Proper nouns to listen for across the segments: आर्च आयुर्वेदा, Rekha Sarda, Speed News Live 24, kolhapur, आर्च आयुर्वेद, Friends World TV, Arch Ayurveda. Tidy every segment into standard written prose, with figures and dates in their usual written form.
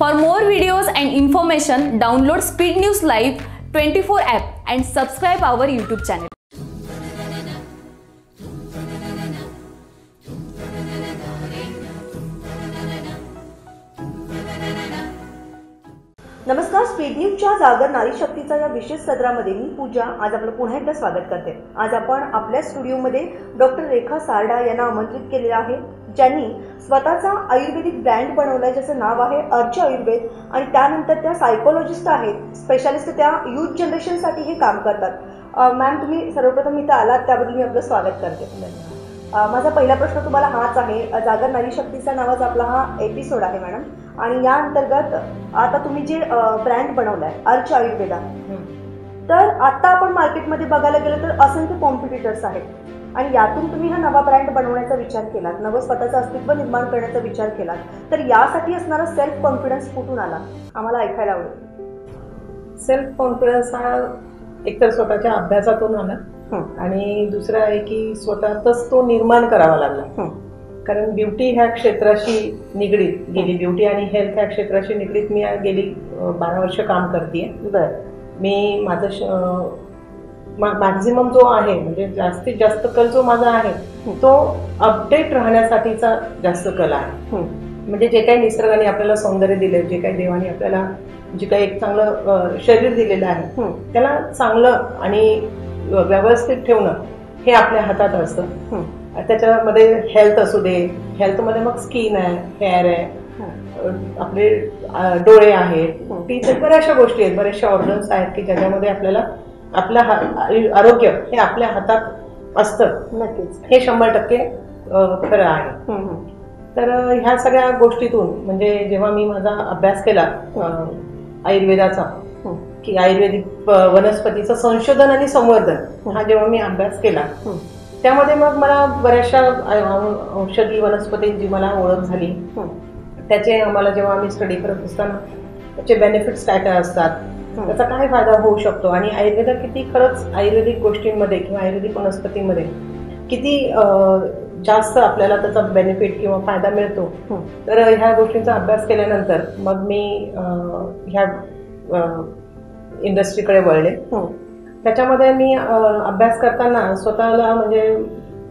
For more videos and information, download Speed News Live 24 app and subscribe our YouTube channel. नमस्कार, speed न्यूजच्या जागर नारी शक्तीचा या विशेष सत्रामध्ये मी पूजा आज आपलं पुन्हा एकदा स्वागत करते। आज आपण आपल्या स्टुडिओमध्ये डॉक्टर रेखा सारडा यांना आमंत्रित केलेलं आहे, ज्यांनी स्वतःचा आयुर्वेदिक ब्रँड बनवलाय, ज्याचं नाव आहे अर्च आयुर्वेद। आणि त्यानंतर त्या सायकोलॉजिस्ट आहेत, स्पेशालिस्ट, त्या यूथ जनरेशनसाठी हे काम करतात। मॅम, तुम्ही सर्वप्रथम इथं आलात त्याबद्दल मी आपलं स्वागत करते। माझा पहिला प्रश्न तुम्हाला हाच आहे, जागर नारी शक्तीचा नावाचा आपला हा एपिसोड आहे मॅडम, आणि या अंतर्गत आता तुम्ही जे ब्रँड बनवलाय अर्च आयुर्वेदा, तर आता आपण मार्केटमध्ये बघायला गेलं तर असंख्य कॉम्पिटिटर्स आहेत, आणि यातून तुम्ही हा नवा ब्रँड बनवण्याचा विचार केलात, नवं स्वतःचं अस्तित्व निर्माण करण्याचा विचार केलात, तर यासाठी असणारा सेल्फ कॉन्फिडन्स कुठून आला आम्हाला ऐकायला आवडेल। सेल्फ कॉन्फिडन्स हा एकतर स्वतःच्या अभ्यासातून आला, आणि दुसरा आहे की स्वतःतच तो निर्माण करावा लागला, कारण ब्युटी ह्या क्षेत्राशी निगडीत गेली, ब्युटी आणि हेल्थ ह्या क्षेत्राशी निगडीत मी गेली 12 वर्ष काम करते। बरं, मी माझं मॅक्झिमम जो आहे, म्हणजे जास्तीत जास्त कल जो माझा आहे तो अपडेट राहण्यासाठीचा जास्त कल आहे। म्हणजे जे काही निसर्गाने आपल्याला सौंदर्य दिले, जे काही देवाने आपल्याला जे काही एक चांगलं शरीर दिलेलं आहे त्याला चांगलं आणि व्यवस्थित ठेवणं हे आपल्या हातात असतं। त्याच्यामध्ये हेल्थ असू दे, हेल्थमध्ये मग स्किन आहे, हेअर आहे, आपले डोळे आहेत, तिथे बऱ्याचशा गोष्टी आहेत, बऱ्याचशा ऑर्गन्स आहेत की ज्याच्यामध्ये आपल्याला आपलं आरोग्य हे आपल्या हातात असतं। नक्कीच, हे 100% खरं आहे। तर ह्या सगळ्या गोष्टीतून म्हणजे जेव्हा मी माझा अभ्यास केला आयुर्वेदाचा, की आयुर्वेदिक वनस्पतीचं संशोधन आणि संवर्धन हा जेव्हा मी अभ्यास केला, त्यामध्ये मग मला बऱ्याचशा औषधी वनस्पतींची मला ओळख झाली। त्याचे आम्हाला जेव्हा आम्ही स्टडी करत असताना त्याचे बेनिफिट्स काय काय असतात, त्याचा काय फायदा होऊ शकतो, आणि आयुर्वेदात किती खरंच आयुर्वेदिक गोष्टींमध्ये किंवा आयुर्वेदिक वनस्पतींमध्ये किती जास्त आपल्याला त्याचा बेनिफिट किंवा फायदा मिळतो, तर ह्या गोष्टींचा अभ्यास केल्यानंतर मग मी ह्या इंडस्ट्रीकडे वळले। त्याच्यामध्ये मी अभ्यास करताना स्वतःला म्हणजे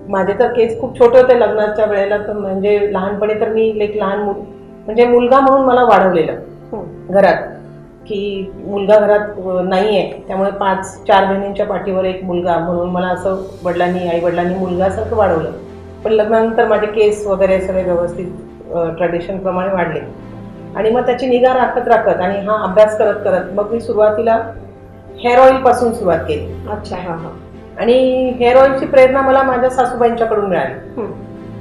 माझे तर केस खूप छोटे होते लग्नाच्या वेळेला, तर म्हणजे लहानपणी तर मी एक लहान म्हणजे मुलगा म्हणून मला वाढवलेलं घरात, की मुलगा घरात नाही आहे त्यामुळे 4 बहिणींच्या पाठीवर एक मुलगा म्हणून मला असं वडिलांनी आईवडिलांनी मुलगासारखं वाढवलं। पण लग्नानंतर माझे केस वगैरे सगळे व्यवस्थित ट्रेडिशनप्रमाणे वाढले, आणि मग त्याची निगा राखत राखत आणि हा अभ्यास करत करत मग मी सुरुवातीला हेअर ऑइलपासून सुरुवात केली। अच्छा, हां हां. आणि हेअर ऑइलची प्रेरणा मला माझ्या सासूबाईंच्याकडून मिळाली,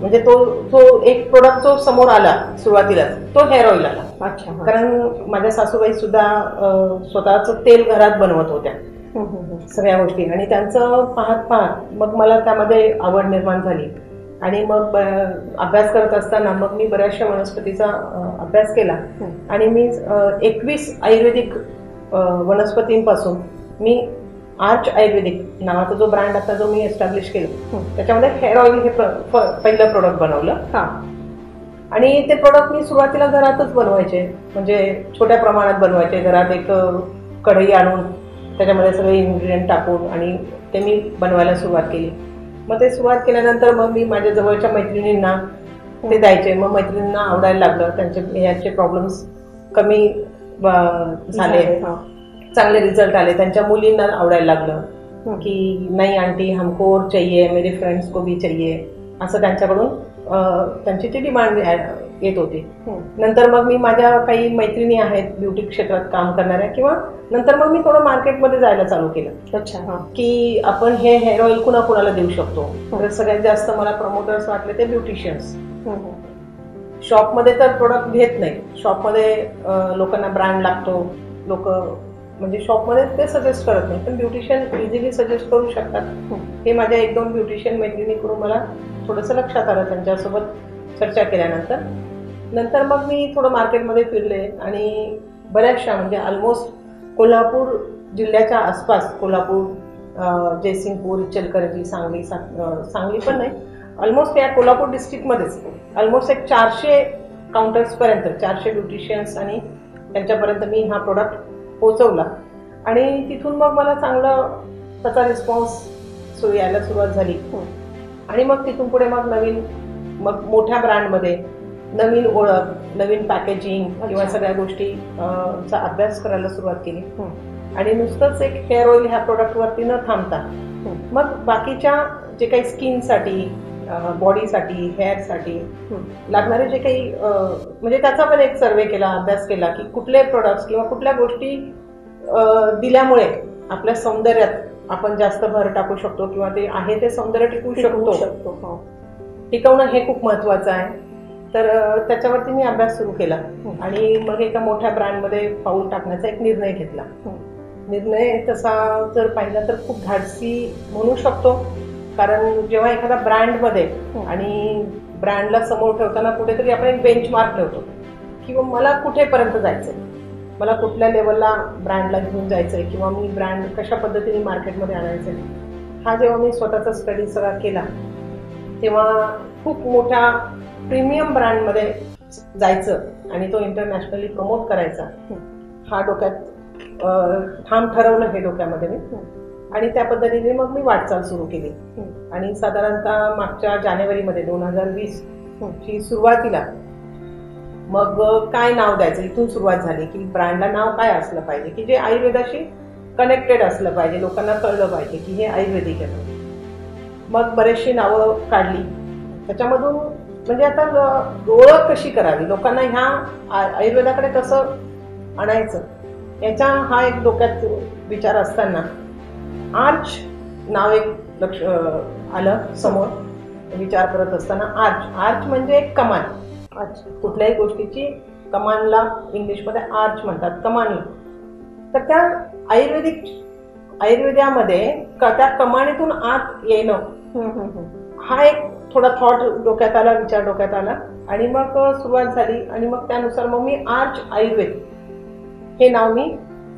म्हणजे तो एक प्रोडक्ट जो समोर आला सुरुवातीलाच तो हेअर ऑइल आला। अच्छा, कारण माझ्या सासूबाई सुद्धा स्वतःचं तेल घरात बनवत होत्या सगळ्या गोष्टी, आणि त्यांचं पाहत पाहत मग मला त्यामध्ये आवड निर्माण झाली, आणि मग अभ्यास करत असताना मग मी बऱ्याचशा वनस्पतीचा अभ्यास केला, आणि मी 21 आयुर्वेदिक वनस्पतींपासून मी आर्च आयुर्वेदिक नावाचा जो ब्रँड आता जो मी एस्टॅब्लिश केला त्याच्यामध्ये हेअर ऑइल हे पहिलं प्रोडक्ट बनवलं। हां, आणि ते प्रोडक्ट मी सुरुवातीला घरातच बनवायचे, म्हणजे छोट्या प्रमाणात बनवायचे, घरात एक कढई आणून त्याच्यामध्ये सगळे इन्ग्रेडियंट टाकून आणि ते मी बनवायला सुरुवात केली। मग ते सुरुवात केल्यानंतर मग मी माझ्या जवळच्या मैत्रिणींना ते द्यायचे, मग मैत्रिणींना आवडायला लागलं, त्यांचे याचे प्रॉब्लेम्स कमी झाले, चांगले रिझल्ट आले, त्यांच्या मुलींना आवडायला लागलं की नाही आंटी हमको और चाहिए, मेरे फ्रेंड्स को भी चाहिए, असं त्यांच्याकडून त्यांची ती डिमांड येत होती। नंतर मग मी माझ्या काही मैत्रिणी आहेत ब्युटी क्षेत्रात काम करणाऱ्या, किंवा नंतर मग मी थोडं मार्केटमध्ये जायला चालू केलं। अच्छा, की आपण हे हेअर ऑइल कुणाकुणाला देऊ शकतो, तर सगळ्यात जास्त मला प्रमोटर्स वाटले ते ब्युटिशियन्स। शॉपमध्ये तर प्रोडक्ट घेत नाही, शॉपमध्ये लोकांना ब्रँड लागतो, लोक म्हणजे शॉपमध्ये ते सजेस्ट करत नाही, पण ब्युटिशियन इझिली सजेस्ट करू शकतात। हे माझ्या 1-2 ब्युटिशियन मैत्रिणीकडून मला थोडंसं लक्षात आलं त्यांच्यासोबत चर्चा केल्यानंतर। नंतर मग मी थोडं मार्केटमध्ये फिरले, आणि बऱ्याचशा म्हणजे ऑलमोस्ट कोल्हापूर जिल्ह्याच्या आसपास, कोल्हापूर, जयसिंगपूर, इचलकरंजी, सांगली, सांगली पण नाही, ऑलमोस्ट या कोल्हापूर डिस्ट्रिक्टमध्येच ऑलमोस्ट एक 400 काउंटर्सपर्यंत 400 ब्युटिशियन्स आणि त्यांच्यापर्यंत मी हा प्रोडक्ट पोहोचवला आणि तिथून मग मला चांगला त्याचा रिस्पॉन्स यायला सुरुवात झाली आणि मग तिथून पुढे मग नवीन मग मोठ्या ब्रँडमध्ये नवीन ओळख नवीन पॅकेजिंग किंवा सगळ्या गोष्टीचा अभ्यास करायला सुरुवात केली आणि नुसतंच एक हेअर ऑइल ह्या प्रोडक्टवरती न थांबता मग बाकीच्या जे काही स्किनसाठी बॉडीसाठी हेअरसाठी लागणारे जे काही म्हणजे त्याचा पण एक सर्वे केला अभ्यास केला की कुठले प्रोडक्ट्स किंवा कुठल्या गोष्टी दिल्यामुळे आपल्या सौंदर्यात आपण जास्त भर टाकू शकतो किंवा ते आहे ते सौंदर्य टिकवू शकतो टिकवणं हे खूप महत्त्वाचं आहे. तर त्याच्यावरती मी अभ्यास सुरू केला आणि मग एका मोठ्या ब्रँडमध्ये पाऊल टाकण्याचा एक निर्णय घेतला. निर्णय तसा जर पाहिला तर खूप धाडसी म्हणू शकतो कारण जेव्हा एखादा ब्रँडमध्ये आणि ब्रँडला समोर ठेवताना कुठेतरी आपण एक बेंचमार्क ठेवतो किंवा मला कुठेपर्यंत जायचं आहे मला कुठल्या लेवलला ब्रँडला घेऊन जायचं आहे किंवा मी ब्रँड कशा पद्धतीने मार्केटमध्ये आणायचं आहे. हा जेव्हा मी स्वतःचा स्टडी सगळा केला तेव्हा खूप मोठ्या प्रीमियम ब्रँडमध्ये जायचं आणि तो इंटरनॅशनली प्रमोट करायचा हा डोक्यात ठाम ठरवलं हे डोक्यामध्ये मी आणि त्या पद्धतीने मग मी वाटचाल सुरू केली आणि साधारणतः मागच्या जानेवारीमध्ये 2020ची सुरुवातीला मग काय नाव द्यायचं इथून सुरुवात झाली की ब्रँडला नाव काय असलं पाहिजे की जे आयुर्वेदाशी कनेक्टेड असलं पाहिजे लोकांना कळलं पाहिजे की हे आयुर्वेदिक आहे. मग बरेचशी नावं काढली त्याच्यामधून म्हणजे आता ओळख कशी करावी लोकांना ह्या आयुर्वेदाकडे कसं आणायचं याचा हा एक डोक्यात विचार असताना आर्च नाव एक लक्ष आलं समोर विचार करत असताना. आर्च आर्च म्हणजे एक कमान कुठल्याही गोष्टीची कमानला इंग्लिशमध्ये आर्च म्हणतात कमानी. तर त्या आयुर्वेदामध्ये त्या कमानीतून आत येणं हा एक थोडा थॉट डोक्यात आला विचार डोक्यात आला आणि मग सुरुवात झाली आणि मग त्यानुसार मग मी आर्च आयुर्वेद हे नाव मी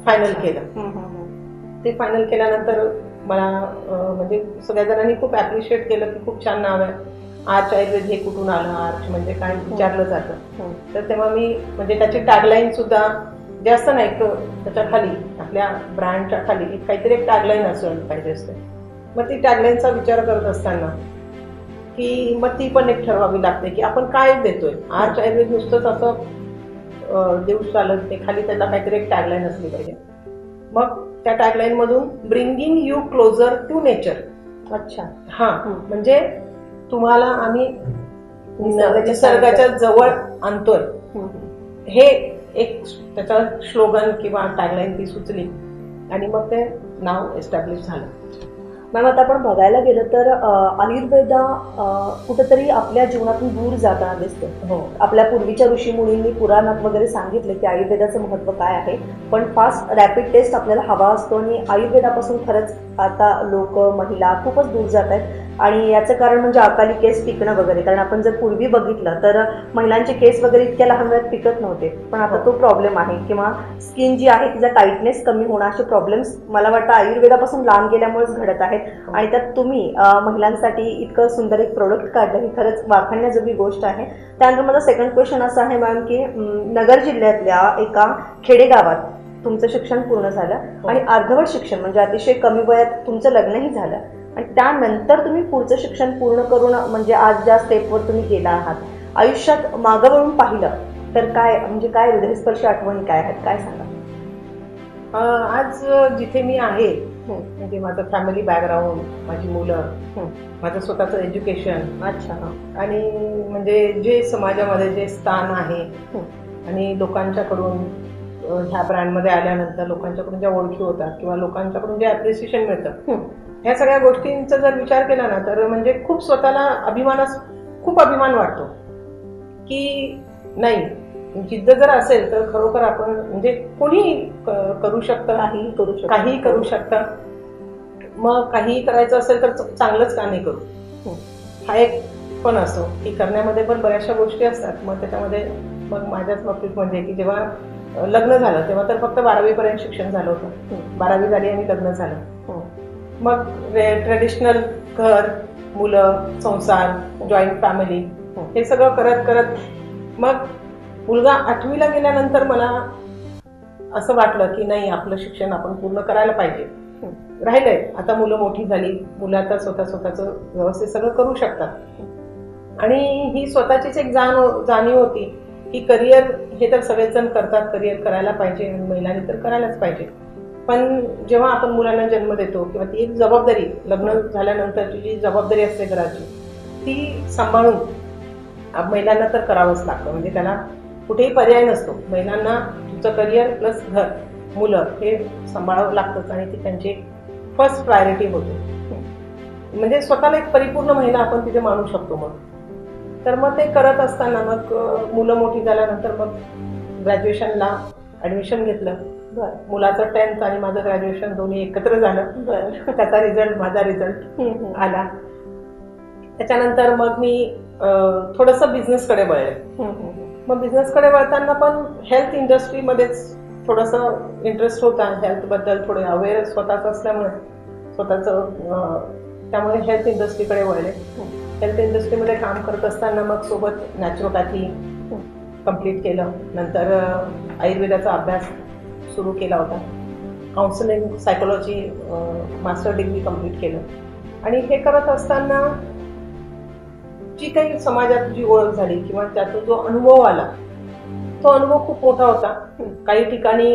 फायनल केलं. ते फायनल केल्यानंतर मला म्हणजे सगळ्या जणांनी खूप ॲप्रिशिएट केलं की खूप छान नाव आहे आर्च आयुर्वेद हे कुठून आलं आर्च म्हणजे काय विचारलं जातं. तर तेव्हा मी म्हणजे त्याची टॅगलाईन सुद्धा जास्त नाही त्याच्या खाली आपल्या ब्रँडच्या खाली काहीतरी एक टॅगलाईन असायला पाहिजे असते मग ती टॅगलाईनचा विचार करत असताना की मग ती पण एक ठरवावी लागते की आपण काय देतोय. आर्च आयुर्वेद नुसतंच असं देऊ चालत ते खाली त्याला काहीतरी एक टॅगलाईन असली पाहिजे. मग त्या टॅगलाईनमधून bringing you closer to nature. अच्छा हां म्हणजे तुम्हाला आम्ही निसर्गाच्या जवळ आणतोय हे एक त्याचा स्लोगन किंवा टॅगलाईन ती सुचली आणि मग ते नाव एस्टॅब्लिश झालं. मॅम आता आपण बघायला गेलं तर आयुर्वेद कुठंतरी आपल्या जीवनातून दूर जाताना दिसतो. हो आपल्या पूर्वीच्या ऋषीमुनींनी पुराणात वगैरे सांगितलं की आयुर्वेदाचं महत्त्व काय आहे पण फास्ट रॅपिड टेस्ट आपल्याला हवा असतो आणि आयुर्वेदापासून खरंच आता लोक महिला खूपच दूर जात आहेत आणि याचं कारण म्हणजे अकाली केस पिकणं वगैरे कारण आपण जर पूर्वी बघितलं तर महिलांचे केस वगैरे इतक्या लहान वयात पिकत नव्हते पण आता तो प्रॉब्लेम आहे किंवा स्किन जी आहे तिचा टाईटनेस कमी होणं असे प्रॉब्लेम्स मला वाटतं आयुर्वेदापासून लांब गेल्यामुळेच घडत आहेत. आणि त्यात तुम्ही महिलांसाठी इतकं सुंदर एक प्रोडक्ट काढलं ही खरंच वाखाणण्याजोगी गोष्ट आहे. त्यानंतर माझा सेकंड क्वेश्चन असा आहे मॅम की नगर जिल्ह्यातल्या एका खेडेगावात तुमचं शिक्षण पूर्ण झालं आणि अर्धवट शिक्षण म्हणजे अतिशय कमी वयात तुमचं लग्नही झालं आणि त्यानंतर तुम्ही पुढचं शिक्षण पूर्ण करून म्हणजे आज ज्या स्टेपवर तुम्ही गेला आहात आयुष्यात मागं वळून पाहिलं तर काय म्हणजे काय हृदयस्पर्शी आठवणी काय आहेत काय सांगा. आज जिथे मी आहे म्हणजे माझं फॅमिली बॅकग्राऊंड माझी मुलं माझं स्वतःचं एज्युकेशन अच्छा आणि म्हणजे जे समाजामध्ये जे स्थान आहे आणि लोकांच्याकडून ह्या ब्रँडमध्ये आल्यानंतर लोकांच्याकडून ज्या ओळखी होतात किंवा लोकांच्याकडून जे ॲप्रिसिएशन मिळतं ह्या सगळ्या गोष्टींचा जर विचार केला ना तर म्हणजे खूप स्वतःला खूप अभिमान वाटतो की नाही जिद्द जर असेल तर खरोखर आपण म्हणजे कोणीही करू शकतं काहीही करू शकतं मग काहीही करायचं असेल तर चांगलंच का नाही करू हा एक पण असो की करण्यामध्ये पण बऱ्याचशा गोष्टी असतात. मग त्याच्यामध्ये मग माझ्याच बाबतीत म्हणजे की जेव्हा लग्न झालं तेव्हा तर फक्त 12वीपर्यंत शिक्षण झालं होतं 12वी झाली आणि लग्न झालं मग ट्रेडिशनल घर मुलं संसार जॉईंट फॅमिली हे सगळं करत मग मुलगा आठवीला गेल्यानंतर मला असं वाटलं की नाही, आपलं शिक्षण आपण पूर्ण करायला पाहिजे. राहिलंय आता मुलं मोठी झाली, मुलं आता स्वतः स्वतःचं व्यवस्थित सगळं करू शकतात. आणि ही स्वतःचीच एक जाणीव होती की करिअर हे तर सगळेच जण करतात, करिअर करायला पाहिजे, महिलांनी तर करायलाच पाहिजे. पण जेव्हा आपण मुलांना जन्म देतो किंवा ती एक जबाबदारी, लग्न झाल्यानंतरची जी जबाबदारी असते घराची, ती सांभाळून महिलांना तर करावंच लागतं. म्हणजे त्याला कुठेही पर्याय नसतो. महिलांना तुमचं करिअर प्लस घर, मुलं हे सांभाळावं लागतंच आणि ती त्यांची फर्स्ट प्रायोरिटी होते. म्हणजे स्वतःला एक परिपूर्ण महिला आपण तिथे मानू शकतो. मग तर मग ते करत असताना मग मुलं मोठी झाल्यानंतर मग ग्रॅज्युएशनला ॲडमिशन घेतलं. मुलाचं 10th आणि माझं ग्रॅज्युएशन दोन्ही एकत्र झालं. त्याचा रिझल्ट, माझा रिझल्ट आला. त्याच्यानंतर मग मी थोडंसं बिझनेसकडे वळले. मग बिझनेसकडे वळताना पण हेल्थ इंडस्ट्रीमध्येच थोडंसं इंटरेस्ट होता. हेल्थबद्दल थोडे अवेअर स्वतःचं असल्यामुळे त्यामुळे हेल्थ इंडस्ट्रीकडे वळले. हेल्थ इंडस्ट्रीमध्ये काम करत असताना मग सोबत नॅचरोपॅथी कंप्लीट केलं. नंतर आयुर्वेदाचा अभ्यास सुरू केला होता. Counselling, psychology master degree complete केलं. आणि हे करत असताना जी काही समाजात जी ओळख झाली किंवा त्यातून जो अनुभव आला, तो अनुभव खूप मोठा होता. काही ठिकाणी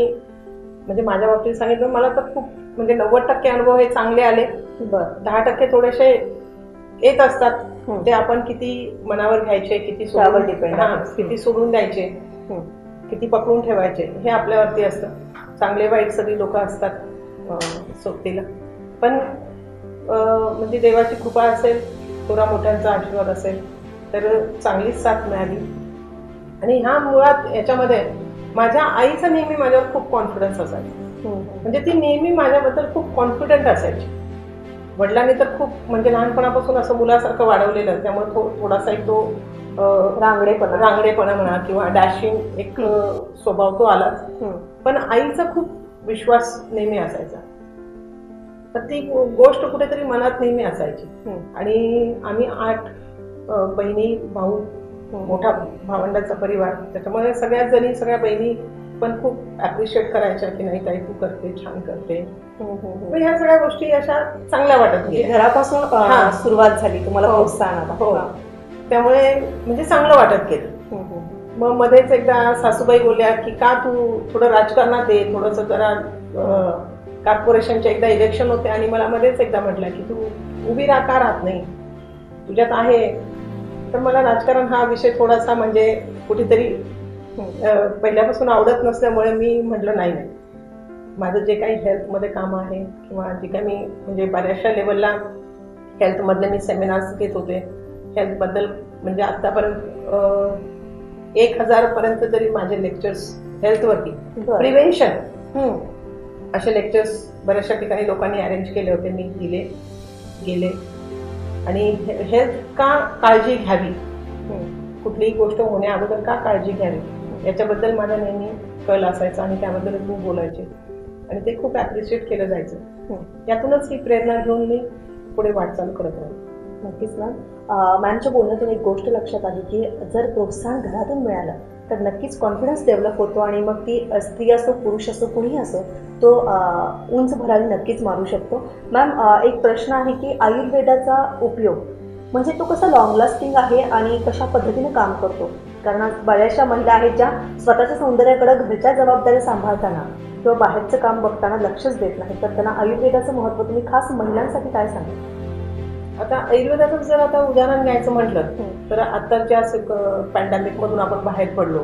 म्हणजे माझ्या बाबतीत सांगितलं, मला तर खूप म्हणजे 90% अनुभव हे चांगले आले. 10% थोडेसे येत असतात. ते आपण किती मनावर घ्यायचे, किती सोडून डिपेंड, किती सोडून द्यायचे, किती पकडून ठेवायचे, हे आपल्यावरती असतं. चांगले वाईट सगळी लोक असतात सोबतीला. पण म्हणजे देवाची कृपा असेल, थोडा मोठ्यांचा आशीर्वाद असेल तर चांगलीच साथ मिळाली. आणि हा मुळात याच्यामध्ये माझ्या आईचा नेहमी माझ्यावर खूप कॉन्फिडन्स असायचा. म्हणजे ती नेहमी माझ्याबद्दल खूप कॉन्फिडंट असायची. वडिलांनी तर खूप म्हणजे लहानपणापासून असं मुलासारखं वाढवलेलं, त्यामुळे थोडासा एक तो रांगडेपणा म्हणा किंवा डॅशिंग एक स्वभाव तो आलाच. पण आईचा खूप विश्वास नेहमी असायचा. तर ती गोष्ट कुठेतरी मनात नेहमी असायची. आणि आम्ही 8 बहिणी, भाऊ, मोठा भावंडाचा परिवार, त्याच्यामुळे सगळ्या जणी, सगळ्या बहिणी पण खूप ॲप्रिशिएट करायच्या की नाही ताई, तू करते, छान करते. पण ह्या सगळ्या गोष्टी अशा चांगल्या वाटत होत्या. घरापासून सुरुवात झाली तुम्हाला प्रोत्साहन आता. हो, त्यामुळे म्हणजे चांगलं वाटत गेलं. मग मध्येच एकदा सासूबाई बोलल्या की का तू थोडं राजकारणात ये, थोडंसं जरा. कॉर्पोरेशनच्या एकदा इलेक्शन होते आणि मला मध्येच एकदा म्हटलं की तू उभी का राहत नाही, तुझ्यात आहे. तर मला राजकारण हा विषय थोडासा म्हणजे कुठेतरी पहिल्यापासून आवडत नसल्यामुळे मी म्हटलं नाही नाही, माझं जे काही हेल्थमध्ये काम आहे किंवा जे काही मी म्हणजे बऱ्याचशा लेवलला हेल्थमधले मी सेमिनार्स घेत होते. हेल्थबद्दल म्हणजे आत्तापर्यंत 1000पर्यंत तरी माझे लेक्चर्स हेल्थवरती, प्रिव्हेन्शन असे लेक्चर्स बऱ्याचशा ठिकाणी लोकांनी अरेंज केले होते. मी दिले गेले. आणि हेल्थ का काळजी घ्यावी, कुठलीही गोष्ट होण्या अगोदर का काळजी घ्यावी, याच्याबद्दल माझा नेहमी कल असायचा आणि त्याबद्दल खूप बोलायचे आणि ते खूप ॲप्रिशिएट केलं जायचं. यातूनच ही प्रेरणा घेऊन मी पुढे वाटचाल करत राहील. नक्कीच मॅम. मॅमच्या बोलण्यातून एक गोष्ट लक्षात आली की जर प्रोत्साहन घरातून मिळालं तर नक्कीच कॉन्फिडन्स डेव्हलप होतो. आणि मग ती स्त्री असो, पुरुष असो, कुणीही असो, तो उंच भरारी नक्कीच मारू शकतो. मॅम, एक प्रश्न आहे की आयुर्वेदाचा उपयोग म्हणजे तो कसा लॉंग लास्टिंग आहे आणि कशा पद्धतीने काम करतो? कारण बऱ्याचशा महिला आहेत ज्या स्वतःच्या सौंदर्याकडे घरच्या जबाबदाऱ्या सांभाळताना किंवा बाहेरचं काम बघताना लक्षच देत नाही. तर त्यांना आयुर्वेदाचं महत्त्व तुम्ही खास महिलांसाठी काय सांगा? आता आयुर्वेदाचं जर आता उदाहरण घ्यायचं म्हटलं तर आता ज्या पॅन्डेमिकमधून आपण बाहेर पडलो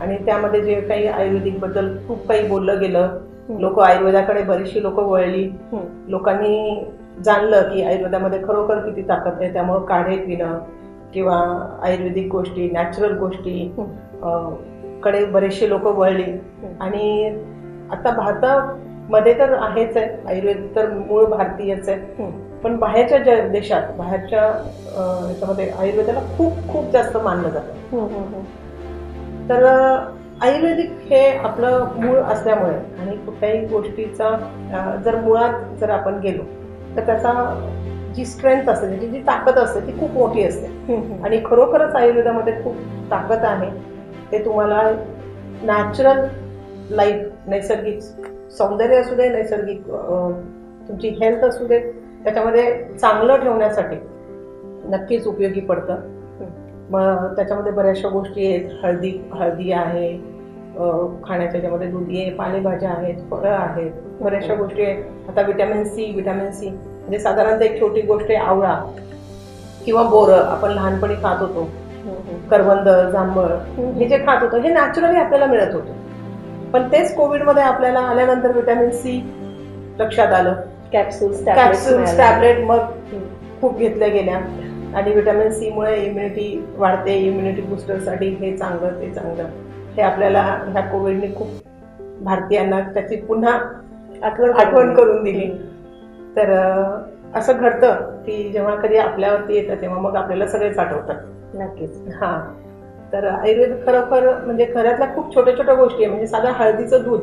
आणि त्यामध्ये जे काही आयुर्वेदिक बद्दल खूप काही बोललं गेलं, लोक आयुर्वेदाकडे बरीचशी लोक वळली. लोकांनी जाणलं की आयुर्वेदामध्ये खरोखर किती ताकद आहे. त्यामुळे काढे पिणं किंवा आयुर्वेदिक गोष्टी, नॅचरल गोष्टी कडे बरेचशी लोक वळली. आणि आता भारतामध्ये तर आहेच आहे आयुर्वेद, तर मूळ भारतीयच आहे. पण बाहेरच्या ज्या देशात, बाहेरच्या ह्याच्यामध्ये आयुर्वेदाला खूप खूप जास्त मानलं जातं. तर आयुर्वेदिक हे आपलं मूळ असल्यामुळे आणि कुठल्याही गोष्टीचा जर मुळात जर आपण गेलो तर त्याचा जी स्ट्रेंथ असते, त्याची जी ताकद असते, ती खूप मोठी असते. आणि खरोखरच आयुर्वेदामध्ये खूप ताकद आहे. ते तुम्हाला नॅचरल लाईफ, नैसर्गिक सौंदर्य असू दे, नैसर्गिक तुमची हेल्थ असू दे, त्याच्यामध्ये चांगलं ठेवण्यासाठी नक्कीच उपयोगी पडतं. मग त्याच्यामध्ये बऱ्याचशा गोष्टी आहेत. हळदी आहे, खाण्याच्या ज्यामध्ये दुधी आहे, पालेभाज्या आहेत, फळं आहेत, बऱ्याचशा गोष्टी आहेत. आता विटॅमिन सी म्हणजे साधारणतः एक छोटी गोष्ट आहे आवळा किंवा बोरं आपण लहानपणी खात होतो, करवंद, जांभळ हे जे खात होतो हे नॅचरली आपल्याला मिळत होतं. पण तेच कोविडमध्ये आपल्याला आल्यानंतर विटॅमिन सी लक्षात आलं, कॅप्सूल्स टॅबलेट मग खूप घेतल्या गेल्या आणि विटॅमिन सी मुळे इम्युनिटी वाढते, इम्युनिटी बूस्टरसाठी हे चांगलं ते चांगलं, हे आपल्याला ह्या कोविडने खूप भारतीयांना त्याची पुन्हा आठवण करून दिली. तर असं घडतं की जेव्हा कधी आपल्यावरती येतं तेव्हा मग आपल्याला सगळेच आठवतात नक्कीच. हां, तर आयुर्वेद खरोखर म्हणजे घरातल्या खूप छोट्या छोट्या गोष्टी आहे. म्हणजे साधा हळदीचं दूध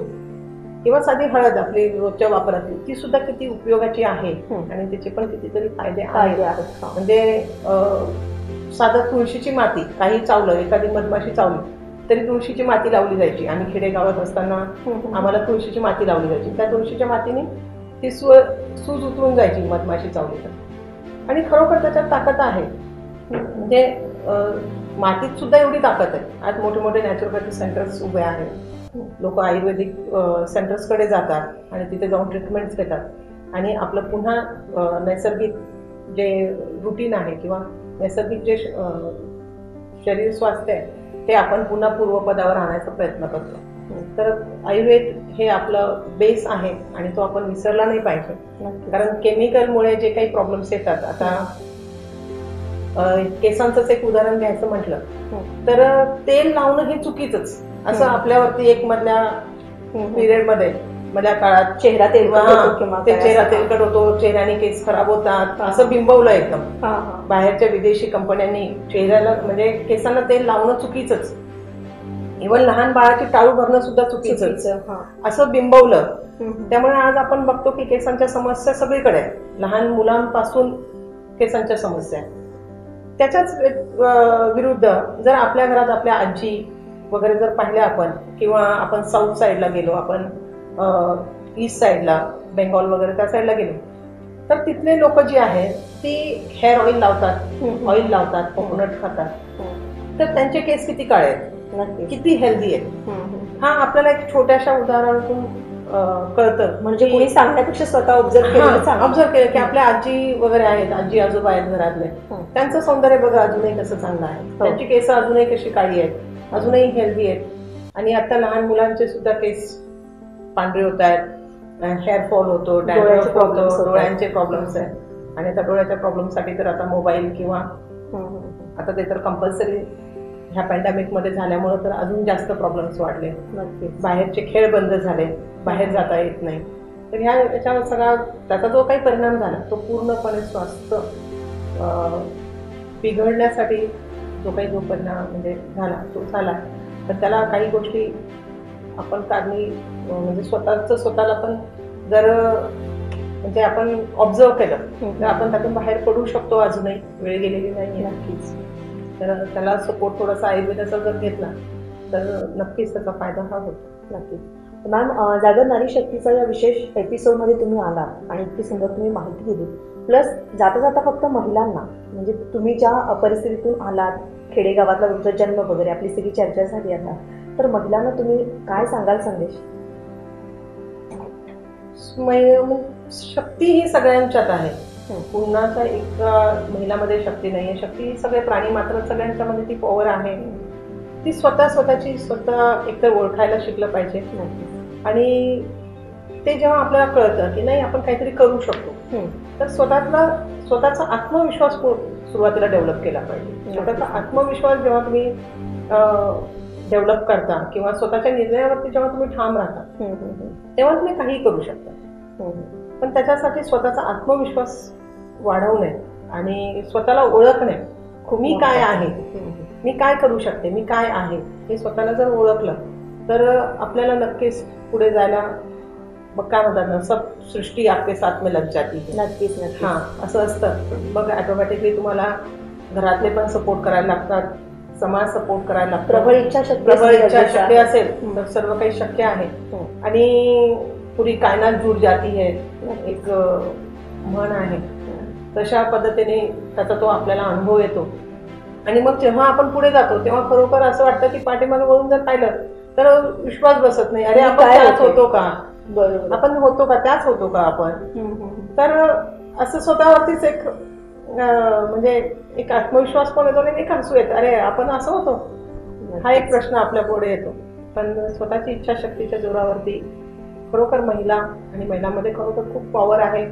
किंवा साधी हळद आपली रोजच्या वापरातली ती सुद्धा किती उपयोगाची आहे आणि त्याचे पण कितीतरी फायदे आहेत. म्हणजे साधं तुळशीची माती काही चावलं, एखादी मधमाशी चावली तरी तुळशीची माती लावली जायची. आम्ही खेडेगावात असताना आम्हाला तुळशीची माती लावली जायची. त्या तुळशीच्या मातीने ती सूज उतरून जायची मधमाशी चावली तर. आणि खरोखर त्याच्यात ताकद आहे. म्हणजे मातीत सुद्धा एवढी ताकद आहे. आज मोठे मोठे नॅचरोपॅथी सेंटर्स उभे आहेत, लोक आयुर्वेदिक सेंटर्सकडे जातात आणि तिथे जाऊन ट्रीटमेंट्स घेतात आणि आपलं पुन्हा नैसर्गिक जे रुटीन आहे किंवा नैसर्गिक जे शरीर स्वास्थ्य आहे ते आपण पुन्हा पूर्वपदावर आणायचा प्रयत्न करतो. तर आयुर्वेद हे आपलं बेस आहे आणि तो आपण विसरला नाही पाहिजे. कारण केमिकलमुळे जे काही प्रॉब्लेम्स येतात, आता केसांचंच एक उदाहरण घ्यायचं म्हटलं तर तेल लावणं हे चुकीचंच. असं आपल्यावरती एक मधल्या पिरियडमध्ये मधल्या काळात चेहरा तेलकट होतो, चेहऱ्याने केस खराब होतात असं बिंबवलं एकदम. बाहेरच्या विदेशी कंपन्यांनी चेहऱ्याला म्हणजे केसांना तेल लावणं चुकीचंच, इव्हन लहान बाळाची टाळू भरणं सुद्धा चुकीचंच असं बिंबवलं. त्यामुळे आज आपण बघतो की केसांच्या समस्या सगळीकडे, लहान मुलांपासून केसांच्या समस्या. त्याच्याच विरुद्ध जर आपल्या घरात आपल्या आजी वगैरे जर पाहिल्या आपण, किंवा आपण साऊथ साईडला गेलो, आपण ईस्ट साईडला बेंगॉल वगैरे त्या साईडला गेलो तर तिथले लोक जी आहेत ती हेअर ऑइल लावतात, कोकोनट खातात, तर त्यांचे केस किती काळे आहेत, किती हेल्दी आहेत. हा आपल्याला एक छोट्याशा उदाहरणातून कळतं. म्हणजे कोणी सांगण्यापेक्षा स्वतः ऑब्झर्व केलं की आपल्या आजी वगैरे आहेत, आजी आजोबा आहेत घरातले, त्यांचं सौंदर्य बघा अजूनही कसं चांगलं आहे, त्यांची केस अजूनही कशी काळी आहेत, अजूनही हेल्दी आहेत. आणि आता लहान मुलांचे सुद्धा केस पांढरे होत आहेत, हेअर फॉल होतो, डॅमेज होतो, डोळ्यांचे प्रॉब्लेम्स आहेत. आणि त्या डोळ्याच्या प्रॉब्लेमसाठी तर आता मोबाईल किंवा आता ते तर कंपल्सरी ह्या पॅन्डेमिकमध्ये झाल्यामुळे तर अजून जास्त प्रॉब्लेम्स वाढले. बाहेरचे खेळ बंद झाले, बाहेर जाता येत नाही. तर ह्या याच्यावर सगळा त्याचा जो काही परिणाम झाला तो पूर्णपणे स्वास्थ्य बिघडण्यासाठी जो काही परिणाम म्हणजे झाला तो झाला. तर त्याला काही गोष्टी आपण काढणी म्हणजे स्वतःला पण जर म्हणजे आपण ऑब्झर्व केलं तर आपण त्यातून बाहेर पडू शकतो. अजूनही वेळ गेलेली नाही नक्कीच. तर त्याला सपोर्ट थोडासा आयुर्वेदाचा जर घेतला तर नक्कीच त्याचा फायदा हा होतो नक्कीच. मॅम, जागर नारी शक्तीचा या विशेष एपिसोडमध्ये तुम्ही आला आणि इतकी सुंदर तुम्ही माहिती दिली. प्लस जाता जाता फक्त महिलांना म्हणजे तुम्ही ज्या परिस्थितीतून आलात, खेडेगावातला तुमचा जन्म वगैरे आपली सगळी चर्चा झाली आता, तर महिलांना तुम्ही काय सांगाल संदेश? शक्ती ही सगळ्यांच्यात आहे. कुणाच्या एक महिलामध्ये शक्ती नाही आहे. शक्ती ही सगळे प्राणी मात्र सगळ्यांच्यामध्ये ती पॉवर आहे. ती स्वतः एकतर ओळखायला शिकलं पाहिजे. आणि ते जेव्हा आपल्याला कळतं की नाही आपण काहीतरी करू शकतो तर स्वतःचा आत्मविश्वास सुरुवातीला डेव्हलप केला पाहिजे. स्वतःचा आत्मविश्वास जेव्हा तुम्ही डेव्हलप करता किंवा स्वतःच्या निर्णयावरती जेव्हा तुम्ही ठाम राहता तेव्हा तुम्ही काही करू शकता. पण त्याच्यासाठी स्वतःचा आत्मविश्वास वाढवणे आणि स्वतःला ओळखणे, मी काय आहे, मी काय करू शकते, मी काय आहे हे स्वतःला जर ओळखलं तर आपल्याला नक्कीच पुढे जायला. मग काय म्हणतात ना, सब सृष्टी आपल्या साथ में लग जाती है. नक्कीच नक्की. हां, असं असतं. मग ॲटोमॅटिकली तुम्हाला घरातले पण सपोर्ट करायला लागतात, समाज सपोर्ट करायला प्रबळ इच्छाशक्ती असेल तर सर्व काही शक्य आहे। आणि पूरी कायनात जुड जाती है एक म्हण आहे, तशा पद्धतीने त्याचा तो आपल्याला अनुभव येतो। आणि मग जेव्हा आपण पुढे जातो तेव्हा खरोखर असं वाटतं की पाठीमागे वळून जर पाहिलं तर विश्वास बसत नाही, अरे आपण त्याच होतो का, बरोबर आपण होतो का, त्याच होतो का आपण। तर असं स्वतःवरतीच एक म्हणजे एक आत्मविश्वास पण येतो आणि एक हसू येतं, अरे आपण असं होतो, हा एक प्रश्न आपल्या पुढे येतो। पण स्वतःची इच्छाशक्तीच्या जोरावरती खरोखर महिला आणि महिलांमध्ये खरोखर खूप पॉवर आहे,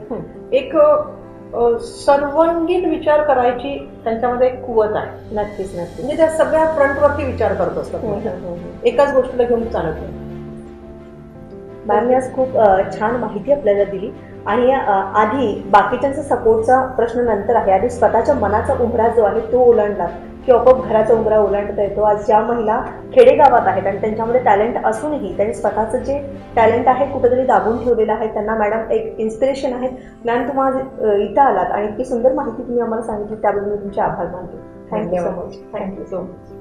एक सर्वांगीण विचार करायची त्यांच्यामध्ये एक कुवत आहे। नक्कीच नक्कीच, म्हणजे त्या सगळ्या फ्रंटवरती विचार करत असतात, एकाच गोष्टीला घेऊन चालत नाही। मॅमने आज खूप छान माहिती आपल्याला दिली आणि आधी बाकीच्यांचा सपोर्टचा प्रश्न नंतर आहे, आधी स्वतःच्या मनाचा उंबरा जो आहे तो ओलांडला की आपोआप घराचा उंबरा ओलांडता येतो। आज ज्या महिला खेडेगावात आहेत आणि त्यांच्यामध्ये टॅलेंट असूनही त्यांनी स्वतःचं जे टॅलेंट आहे कुठेतरी दाबून ठेवलेलं आहे, त्यांना मॅडम एक इन्स्पिरेशन आहे। मॅम तुम्ही आज इथं आलात आणि इतकी सुंदर माहिती तुम्ही आम्हाला सांगितली त्याबद्दल मी तुमचे आभार मानतो। Thank you so much. Thank you so much.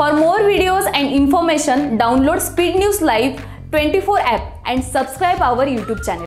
For more videos and information, download Speed News Live 24 app and subscribe our YouTube channel.